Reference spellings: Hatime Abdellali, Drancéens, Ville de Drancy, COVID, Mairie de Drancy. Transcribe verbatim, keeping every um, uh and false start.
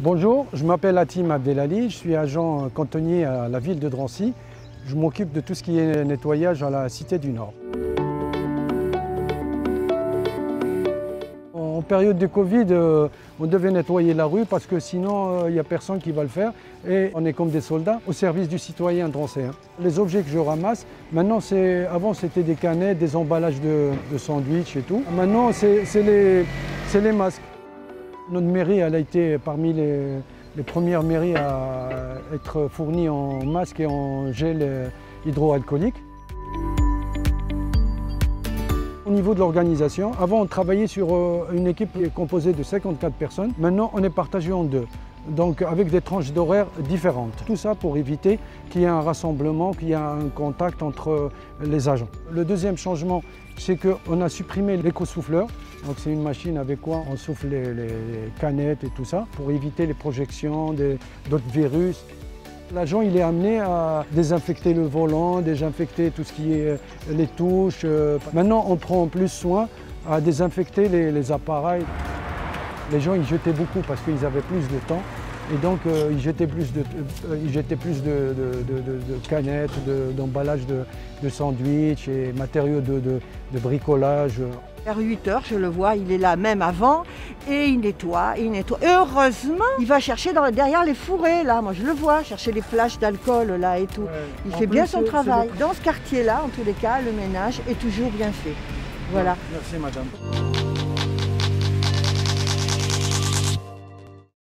Bonjour, je m'appelle Hatime Abdellali, je suis agent cantonnier à la ville de Drancy. Je m'occupe de tout ce qui est nettoyage à la Cité du Nord. En période de Covid, on devait nettoyer la rue parce que sinon, il n'y a personne qui va le faire. Et on est comme des soldats au service du citoyen drancéen. Les objets que je ramasse, maintenant, avant c'était des canettes, des emballages de, de sandwichs et tout. Maintenant, c'est les, les masques. Notre mairie, elle a été parmi les, les premières mairies à être fournie en masques et en gel hydroalcoolique. Au niveau de l'organisation, avant on travaillait sur une équipe composée de cinquante-quatre personnes. Maintenant, on est partagé en deux, donc avec des tranches d'horaires différentes. Tout ça pour éviter qu'il y ait un rassemblement, qu'il y ait un contact entre les agents. Le deuxième changement, c'est qu'on a supprimé l'éco-souffleur. Donc c'est une machine avec quoi on souffle les, les canettes et tout ça pour éviter les projections d'autres virus. L'agent il est amené à désinfecter le volant, désinfecter tout ce qui est les touches. Maintenant on prend plus soin à désinfecter les, les appareils. Les gens ils jetaient beaucoup parce qu'ils avaient plus de temps et donc euh, ils jetaient plus de, euh, ils jetaient plus de, de, de, de, de canettes, d'emballages de, de, de sandwichs et matériaux de, de, de bricolage. Vers huit heures, je le vois, il est là même avant et il nettoie, il nettoie. Heureusement, il va chercher dans, derrière les fourrés, là, moi je le vois, chercher les flashs d'alcool, là et tout. Ouais. Il en fait bien son travail. Dans ce quartier-là, en tous les cas, le ménage est toujours bien fait. Voilà. Merci, madame.